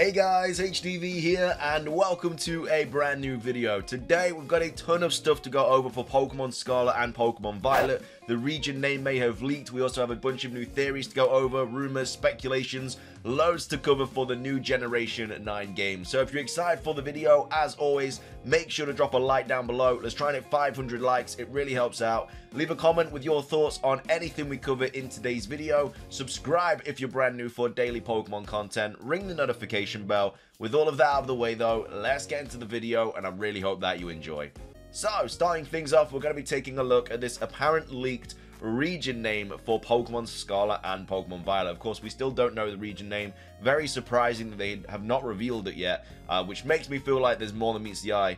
Hey guys, HDV here and welcome to a brand new video. Today we've got a ton of stuff to go over for Pokemon Scarlet and Pokemon Violet. The region name may have leaked. We also have a bunch of new theories to go over, rumors, speculations, loads to cover for the new Generation 9 game. So if you're excited for the video, as always, make sure to drop a like down below. Let's try and hit 500 likes. It really helps out. Leave a comment with your thoughts on anything we cover in today's video. Subscribe if you're brand new for daily Pokemon content. Ring the notification bell. With all of that out of the way though, let's get into the video and I really hope that you enjoy. So starting things off, we're going to be taking a look at this apparent leaked region name for Pokemon Scarlet and Pokemon Violet. Of course, we still don't know the region name. Very surprising that they have not revealed it yet, which makes me feel like there's more than meets the eye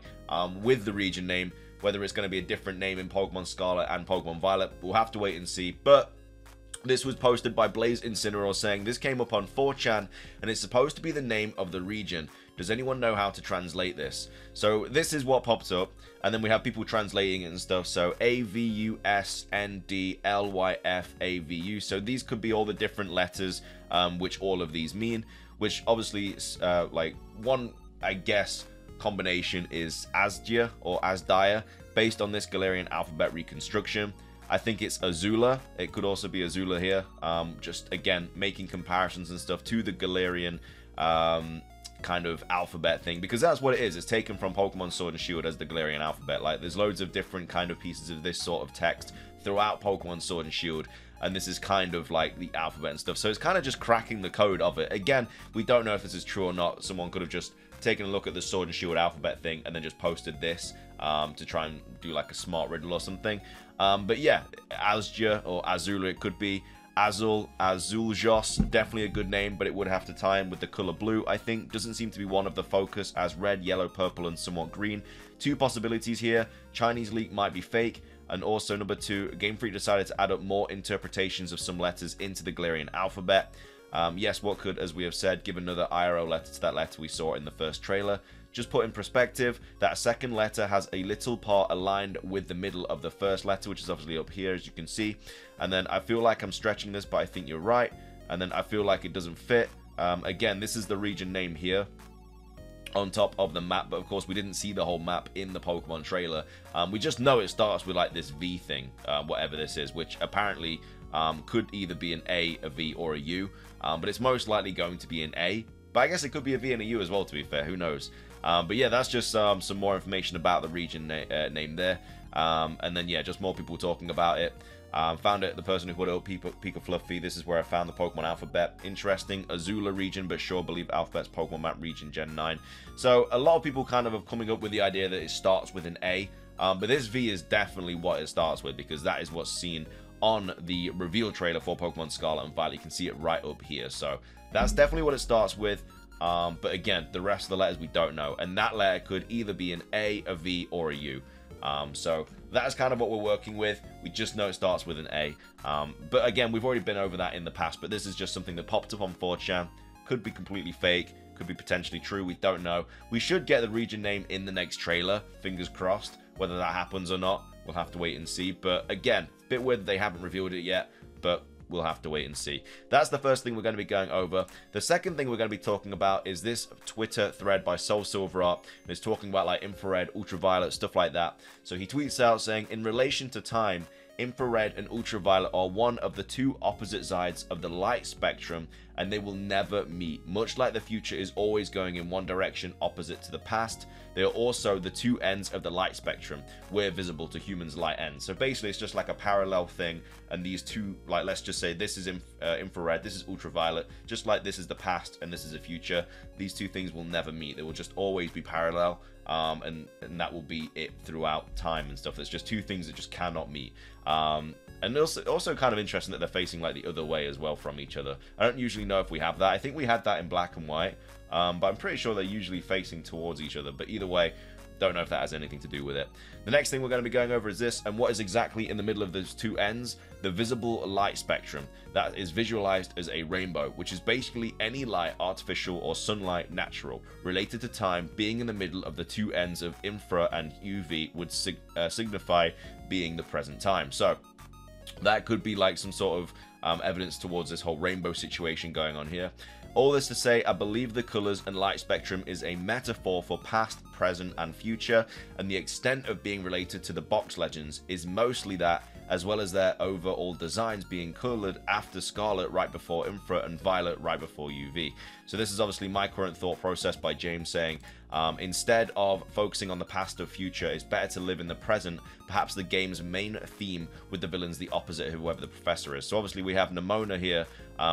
with the region name, whether it's going to be a different name in Pokemon Scarlet and Pokemon Violet. We'll have to wait and see, but this was posted by Blaze Incineroar saying, "This came up on 4chan and it's supposed to be the name of the region. Does anyone know how to translate this?" So this is what popped up, and then we have people translating it and stuff. So AVUSNDLYFAVU. So these could be all the different letters, which all of these mean, which obviously, like one, I guess, combination is Azdia or Azdia based on this Galarian alphabet reconstruction. I think it's Azula. It could also be Azula here. Just, again, making comparisons and stuff to the Galarian kind of alphabet thing, because that's what it is. It's taken from Pokemon Sword and Shield as the Galarian alphabet. Like, there's loads of different kind of pieces of this sort of text throughout Pokemon Sword and Shield, and this is kind of like the alphabet and stuff. So it's kind of just cracking the code of it. Again, we don't know if this is true or not. Someone could have just taken a look at the Sword and Shield alphabet thing and then just posted this to try and do like a smart riddle or something. But yeah, Azgia or Azula, it could be Azul, Azuljos, definitely a good name, but it would have to tie in with the color blue, I think. Doesn't seem to be one of the focus, as red, yellow, purple, and somewhat green. Two possibilities here. Chinese leak might be fake. And also, number two, Game Freak decided to add up more interpretations of some letters into the Galarian alphabet. Yes, what could, as we have said, give another IRL letter to that letter we saw in the first trailer. Just put in perspective, that second letter has a little part aligned with the middle of the first letter, which is obviously up here, as you can see. And then I feel like I'm stretching this, but I think you're right. And then I feel like it doesn't fit. Again, this is the region name here on top of the map, but of course we didn't see the whole map in the Pokemon trailer. We just know it starts with like this V thing, whatever this is, which apparently could either be an A, a V, or a U, but it's most likely going to be an A. But I guess it could be a V and a U as well, to be fair, who knows. But yeah, that's just some more information about the region name there. And then yeah, just more people talking about it. Found it, the person who put it up, Pika Fluffy. "This is where I found the Pokemon alphabet. Interesting, Azula region, but sure believe alphabet's Pokemon map region Gen 9. So a lot of people kind of have coming up with the idea that it starts with an A. But this V is definitely what it starts with, because that is what's seen on the reveal trailer for Pokemon Scarlet and Violet. You can see it right up here. So that's definitely what it starts with. But again, the rest of the letters we don't know. And that letter could either be an A, a V, or a U. So that's kind of what we're working with. We just know it starts with an A. But again, we've already been over that in the past, but this is just something that popped up on 4chan. Could be completely fake, could be potentially true, we don't know. We should get the region name in the next trailer, fingers crossed. Whether that happens or not, we'll have to wait and see. But again, a bit weird they haven't revealed it yet, but we'll have to wait and see. That's the first thing we're going to be going over. The second thing we're going to be talking about is this Twitter thread by Soul Silver Art. It's talking about like infrared, ultraviolet, stuff like that. So he tweets out saying, "In relation to time, infrared and ultraviolet are one of the two opposite sides of the light spectrum, and they will never meet. Much like the future is always going in one direction opposite to the past, they are also the two ends of the light spectrum where visible to humans light ends." So basically it's just like a parallel thing, and these two, like, let's just say this is infrared, this is ultraviolet. Just like this is the past and this is the future, these two things will never meet. They will just always be parallel. And that will be it throughout time and stuff. There's just two things that just cannot meet. And also kind of interesting that they're facing like the other way as well from each other. I don't usually know if we have that. I think we had that in black and white, but I'm pretty sure they're usually facing towards each other. But either way, don't know if that has anything to do with it. The next thing we're going to be going over is this, and what is exactly in the middle of those two ends? The visible light spectrum. That is visualized as a rainbow, which is basically any light, artificial or sunlight, natural. Related to time, being in the middle of the two ends of infra and UV would signify being the present time. So that could be like some sort of evidence towards this whole rainbow situation going on here. All this to say, I believe the colors and light spectrum is a metaphor for past, present, and future, and the extent of being related to the box legends is mostly that, as well as their overall designs being colored after Scarlet right before Infra and Violet right before UV. So this is obviously my current thought process by James saying, instead of focusing on the past or future, it's better to live in the present, perhaps the game's main theme, with the villains the opposite of whoever the professor is. So obviously we have Nemona here,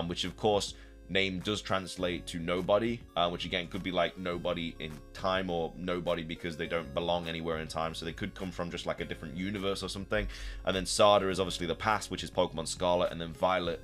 which of course name does translate to nobody, which again could be like nobody in time or nobody because they don't belong anywhere in time, so they could come from just like a different universe or something. And then Sada is obviously the past, which is Pokemon Scarlet, and then Violet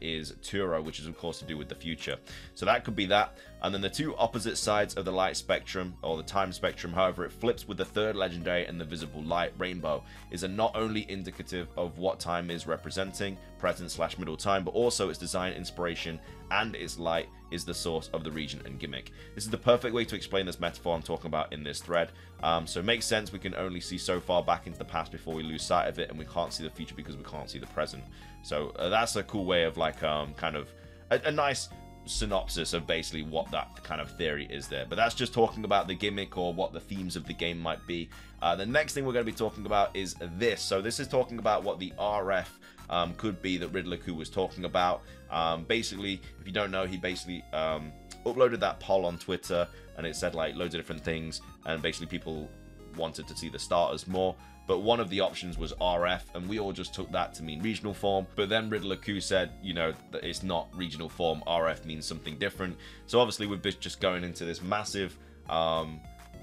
is Turo, which is of course to do with the future. So that could be that. And then the two opposite sides of the light spectrum, or the time spectrum, however it flips with the third legendary and the visible light rainbow, is not only indicative of what time is representing, present/middle time, but also its design, inspiration, and its light is the source of the region and gimmick. This is the perfect way to explain this metaphor I'm talking about in this thread. So it makes sense we can only see so far back into the past before we lose sight of it, and we can't see the future because we can't see the present. So that's a cool way of like kind of a nice synopsis of basically what that kind of theory is there. But that's just talking about the gimmick or what the themes of the game might be. The next thing we're going to be talking about is this. So this is talking about what the RF could be that Riddler Ku was talking about. Basically, if you don't know, he basically uploaded that poll on Twitter, and it said like loads of different things, and basically people wanted to see the starters more. But one of the options was RF, and we all just took that to mean regional form. But then Riddler Ku said, you know, that it's not regional form. RF means something different. So obviously we're just going into this massive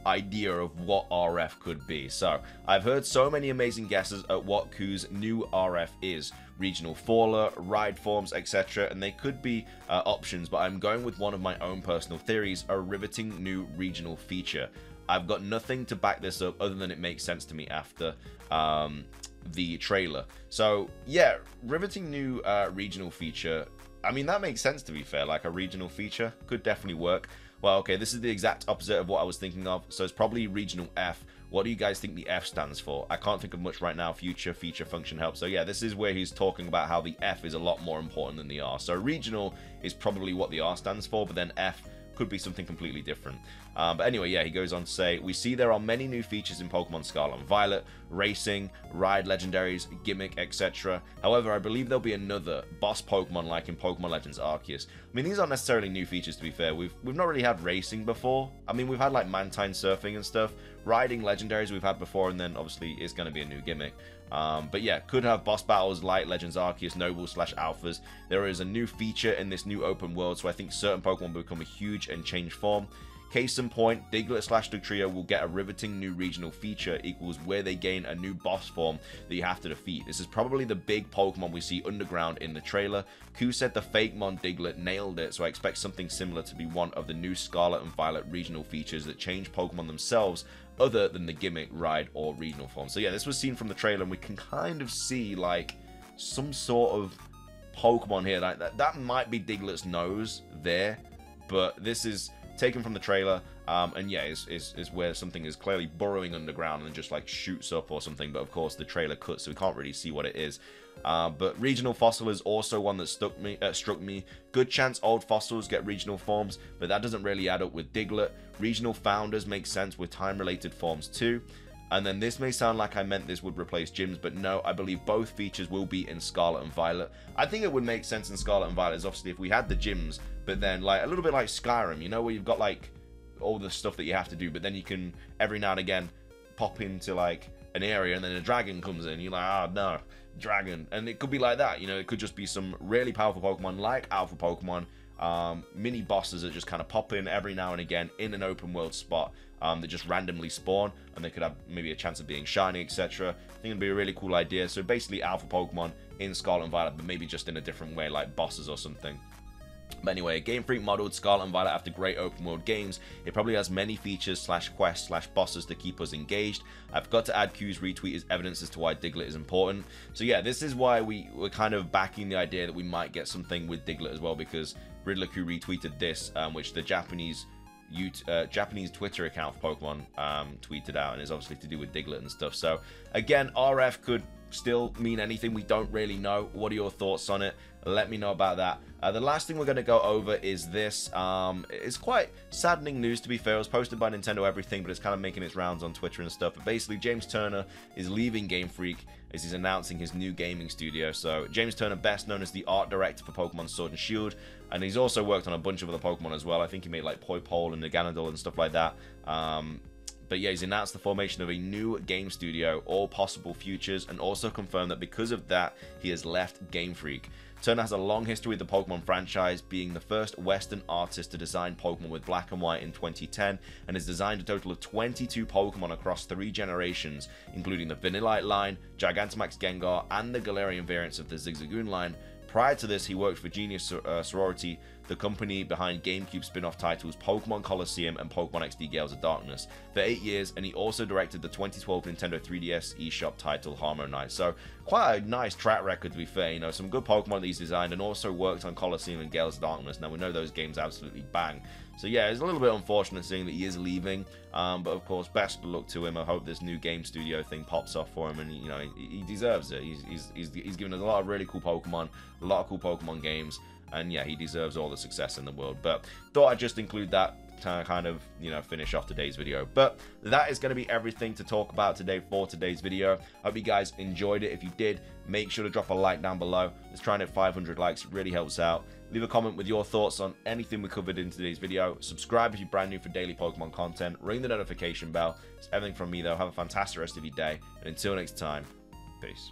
idea of what RF could be. So I've heard so many amazing guesses at what Ku's new RF is. Regional faller, ride forms, etc. And they could be options, but I'm going with one of my own personal theories, a riveting new regional feature. I've got nothing to back this up other than it makes sense to me after the trailer. So yeah, riveting new regional feature. I mean, that makes sense to be fair, like a regional feature could definitely work. Well, okay, this is the exact opposite of what I was thinking of, so it's probably regional F. What do you guys think the F stands for? I can't think of much right now. Future, feature, function, help. So yeah, this is where he's talking about how the F is a lot more important than the R. So regional is probably what the R stands for, but then F could be something completely different. But anyway, yeah, he goes on to say, we see there are many new features in Pokemon Scarlet and Violet, racing, ride legendaries, gimmick, etc. However, I believe there'll be another boss Pokemon like in Pokemon Legends Arceus. I mean, these aren't necessarily new features to be fair. We've not really had racing before. I mean, we've had like Mantine surfing and stuff. Riding legendaries we've had before, and then obviously it's going to be a new gimmick. But yeah, could have boss battles, light legends, Arceus, Nobles/Alphas. There is a new feature in this new open world, so I think certain Pokemon will become huge and change form. Case in point, Diglett/Dugtrio will get a riveting new regional feature equals where they gain a new boss form that you have to defeat. This is probably the big Pokemon we see underground in the trailer. Ku said the fake Mon Diglett nailed it, so I expect something similar to be one of the new Scarlet and Violet regional features that change Pokemon themselves other than the gimmick, ride, or regional form. So yeah, this was seen from the trailer, and we can kind of see like some sort of Pokemon here. Like that might be Diglett's nose there, but this is taken from the trailer, and yeah, is where something is clearly burrowing underground and just like shoots up or something. But of course the trailer cuts, so we can't really see what it is. But regional fossil is also one that struck me. Good chance old fossils get regional forms, but that doesn't really add up with Diglett. Regional founders make sense with time related forms too. And then this may sound like I meant this would replace gyms, but no, I believe both features will be in Scarlet and Violet. I think it would make sense in Scarlet and Violet is obviously if we had the gyms, but then like a little bit like Skyrim, you know, where you've got like all the stuff that you have to do, but then you can every now and again pop into like an area and then a dragon comes in. You're like, ah, oh, no, dragon. And it could be like that, you know, it could just be some really powerful Pokemon like Alpha Pokemon, mini bosses that just kind of pop in every now and again in an open world spot. They just randomly spawn, and they could have maybe a chance of being shiny, etc. I think it'd be a really cool idea. So basically Alpha Pokemon in Scarlet and Violet, but maybe just in a different way, like bosses or something. But anyway, Game Freak modeled Scarlet and Violet after great open world games. It probably has many features / quests / bosses to keep us engaged. I've got to add Ku's retweet as evidence as to why Diglett is important. So yeah, this is why we're kind of backing the idea that we might get something with Diglett as well, because Riddler Ku retweeted this, which the Japanese Twitter account for Pokemon tweeted out, and it's obviously to do with Diglett and stuff. So again, RF could still mean anything? We don't really know. What are your thoughts on it? Let me know about that. The last thing we're going to go over is this. It's quite saddening news, to be fair. It was posted by Nintendo Everything, but it's kind of making its rounds on Twitter and stuff. But basically, James Turner is leaving Game Freak as he's announcing his new gaming studio. So James Turner, best known as the art director for Pokemon Sword and Shield, and he's also worked on a bunch of other Pokemon as well. I think he made like Poipole and Naganadel and stuff like that. But yeah, he's announced the formation of a new game studio, All Possible Futures, and also confirmed that because of that, he has left Game Freak. Turner has a long history with the Pokemon franchise, being the first Western artist to design Pokemon with black and white in 2010, and has designed a total of 22 Pokemon across 3 generations, including the Vanillite line, Gigantamax Gengar, and the Galarian variants of the Zigzagoon line. Prior to this, he worked for Genius Sorority, the company behind GameCube spin-off titles Pokemon Coliseum and Pokemon XD Gales of Darkness, for 8 years, and he also directed the 2012 Nintendo 3DS eShop title Harmonize. So, quite a nice track record, to be fair. You know, some good Pokemon that he's designed, and also worked on Coliseum and Gales of Darkness. Now, we know those games absolutely bang. So, yeah, it's a little bit unfortunate seeing that he is leaving, but of course, best of luck to him. I hope this new game studio thing pops off for him, and, you know, he deserves it. He's given us a lot of really cool Pokemon, a lot of cool Pokemon games, and yeah, he deserves all the success in the world. But thought I'd just include that to kind of, you know, finish off today's video. But that is going to be everything to talk about today for today's video. Hope you guys enjoyed it. If you did, make sure to drop a like down below. Let's try and hit 500 likes. It really helps out. Leave a comment with your thoughts on anything we covered in today's video. Subscribe if you're brand new for daily Pokemon content. Ring the notification bell. It's everything from me, though. Have a fantastic rest of your day, and until next time, peace.